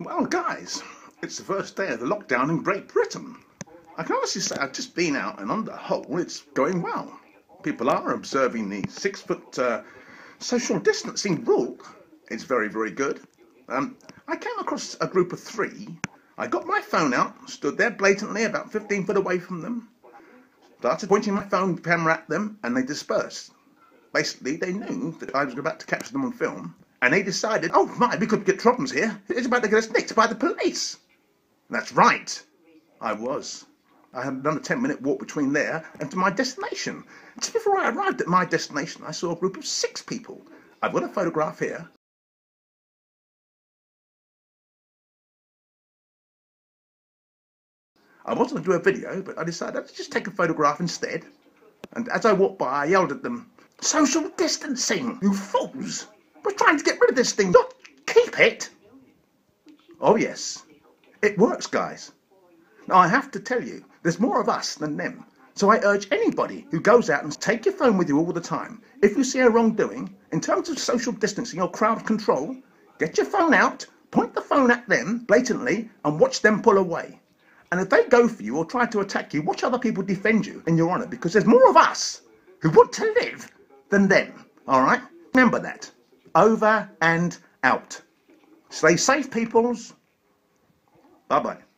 Well guys, it's the first day of the lockdown in Great Britain. I can honestly say I've just been out, and on the whole it's going well. People are observing the 6 foot social distancing rule. It's very, very good. I came across a group of three. I got my phone out, stood there blatantly about 15 foot away from them, started pointing my phone camera at them, and they dispersed. Basically, they knew that I was about to capture them on film. And they decided, oh my, we could get problems here. It's about to get us nicked by the police. And that's right. I was. I had done a 10-minute walk between there and to my destination. Just before I arrived at my destination, I saw a group of 6 people. I've got a photograph here. I was going to do a video, but I decided to just take a photograph instead. And as I walked by, I yelled at them, "Social distancing, you fools! We're trying to get rid of this thing, not keep it." Oh yes, it works, guys. Now I have to tell you, there's more of us than them. So I urge anybody who goes out and take your phone with you all the time. If you see a wrongdoing, in terms of social distancing or crowd control, get your phone out, point the phone at them blatantly, and watch them pull away. And if they go for you or try to attack you, watch other people defend you in your honor, because there's more of us who want to live than them, all right? Remember that. Over and out. Stay safe, peoples. Bye-bye.